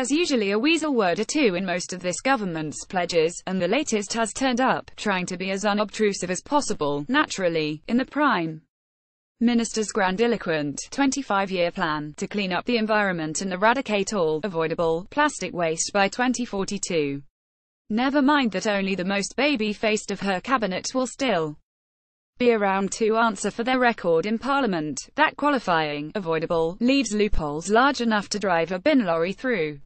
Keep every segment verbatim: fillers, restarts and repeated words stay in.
There's usually a weasel word or two in most of this government's pledges, and the latest has turned up, trying to be as unobtrusive as possible, naturally, in the Prime Minister's grandiloquent twenty-five-year plan to clean up the environment and eradicate all avoidable plastic waste by twenty forty-two. Never mind that only the most baby-faced of her cabinet will still be around to answer for their record in Parliament, that qualifying avoidable leaves loopholes large enough to drive a bin lorry through.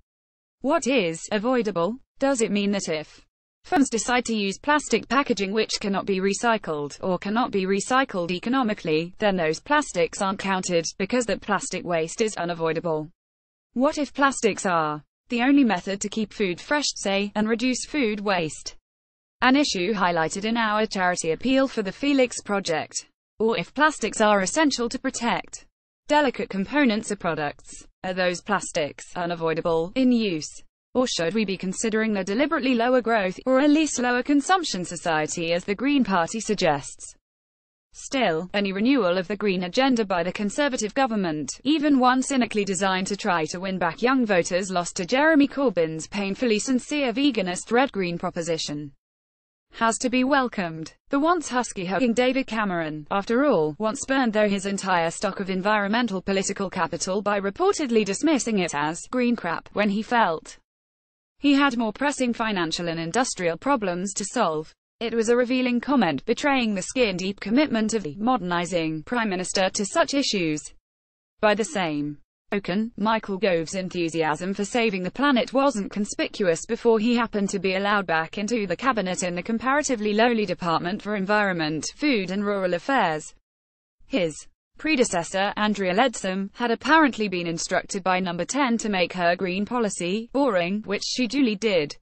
What is avoidable? Does it mean that if firms decide to use plastic packaging which cannot be recycled, or cannot be recycled economically, then those plastics aren't counted, because that plastic waste is unavoidable? What if plastics are the only method to keep food fresh, say, and reduce food waste? An issue highlighted in our charity appeal for the Felix Project. Or if plastics are essential to protect delicate components of products, are those plastics unavoidable in use? Or should we be considering a deliberately lower growth, or at least lower consumption society as the Green Party suggests? Still, any renewal of the green agenda by the Conservative government, even one cynically designed to try to win back young voters lost to Jeremy Corbyn's painfully sincere veganist red green proposition, has to be welcomed. The once husky-hugging David Cameron, after all, once burned through his entire stock of environmental political capital by reportedly dismissing it as green crap when he felt he had more pressing financial and industrial problems to solve. It was a revealing comment betraying the skin-deep commitment of the modernizing Prime Minister to such issues. By the same token, Michael Gove's enthusiasm for saving the planet wasn't conspicuous before he happened to be allowed back into the cabinet in the comparatively lowly Department for Environment, Food and Rural Affairs. His predecessor, Andrea Leadsom, had apparently been instructed by Number ten to make her green policy boring, which she duly did.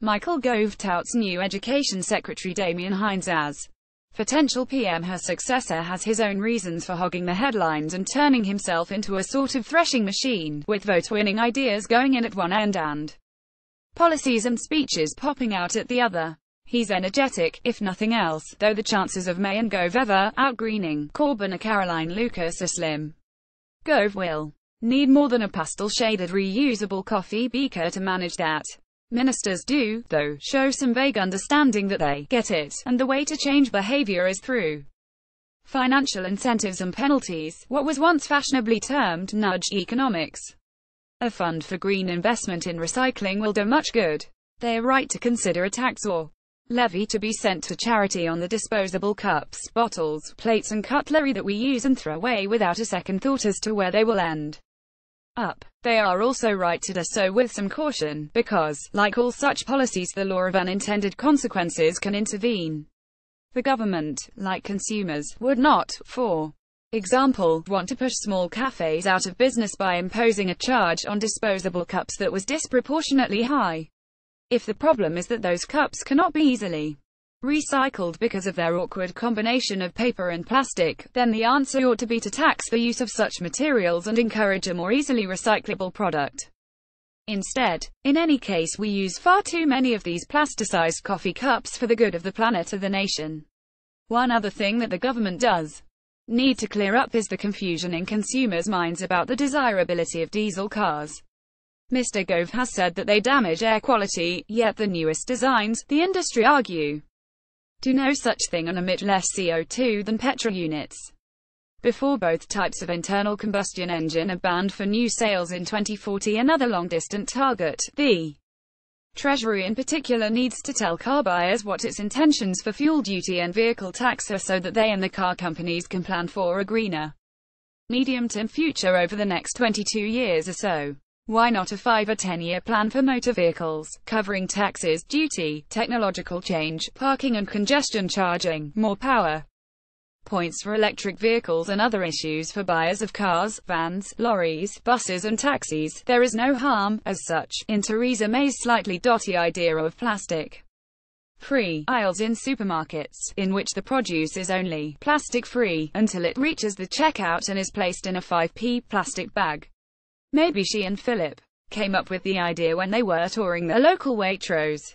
Michael Gove touts new Education Secretary Damian Hinds as potential P M. Her successor has his own reasons for hogging the headlines and turning himself into a sort of threshing machine, with vote-winning ideas going in at one end and policies and speeches popping out at the other. He's energetic, if nothing else, though the chances of May and Gove ever outgreening Corbyn or Caroline Lucas are slim. Gove will need more than a pastel-shaded reusable coffee beaker to manage that. Ministers do, though, show some vague understanding that they get it, and the way to change behavior is through financial incentives and penalties, what was once fashionably termed nudge economics. A fund for green investment in recycling will do much good. They are right to consider a tax or levy to be sent to charity on the disposable cups, bottles, plates and cutlery that we use and throw away without a second thought as to where they will end up. They are also right to do so with some caution, because, like all such policies, the law of unintended consequences can intervene. The government, like consumers, would not, for example, want to push small cafes out of business by imposing a charge on disposable cups that was disproportionately high, if the problem is that those cups cannot be easily recycled because of their awkward combination of paper and plastic. Then the answer ought to be to tax the use of such materials and encourage a more easily recyclable product. Instead, in any case, we use far too many of these plasticized coffee cups for the good of the planet or the nation. One other thing that the government does need to clear up is the confusion in consumers' minds about the desirability of diesel cars. Mister Gove has said that they damage air quality, yet the newest designs, the industry argue, do no such thing and emit less C O two than petrol units. Before both types of internal combustion engine are banned for new sales in twenty forty, another long-distant target, the Treasury in particular needs to tell car buyers what its intentions for fuel duty and vehicle tax are, so that they and the car companies can plan for a greener, medium-term future over the next twenty-two years or so. Why not a five or ten year plan for motor vehicles, covering taxes, duty, technological change, parking and congestion charging, more power points for electric vehicles and other issues for buyers of cars, vans, lorries, buses and taxis? There is no harm, as such, in Theresa May's slightly dotty idea of plastic-free aisles in supermarkets, in which the produce is only plastic-free until it reaches the checkout and is placed in a five p plastic bag. Maybe she and Philip came up with the idea when they were touring their local Waitrose.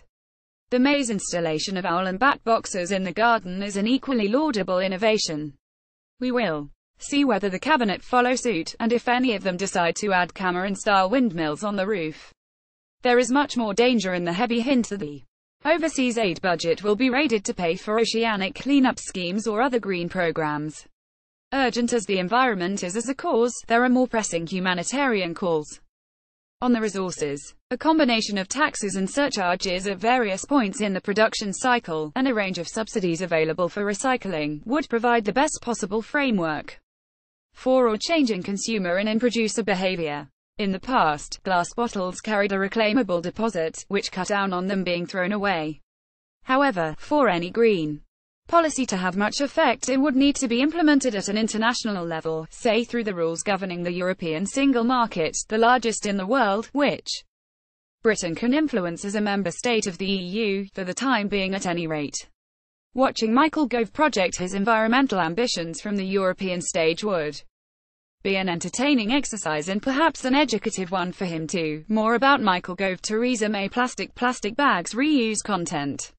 The May's installation of owl and bat boxes in the garden is an equally laudable innovation. We will see whether the cabinet follow suit, and if any of them decide to add Cameron-style windmills on the roof. There is much more danger in the heavy hint that the overseas aid budget will be raided to pay for oceanic cleanup schemes or other green programs. Urgent as the environment is as a cause, there are more pressing humanitarian calls on the resources. A combination of taxes and surcharges at various points in the production cycle, and a range of subsidies available for recycling, would provide the best possible framework for or changing consumer and end producer behavior. In the past, glass bottles carried a reclaimable deposit, which cut down on them being thrown away. However, for any green policy to have much effect, it would need to be implemented at an international level, say through the rules governing the European single market, the largest in the world, which Britain can influence as a member state of the E U, for the time being at any rate. Watching Michael Gove project his environmental ambitions from the European stage would be an entertaining exercise and perhaps an educative one for him too. More about Michael Gove. Theresa May. Plastic Plastic bags reuse content.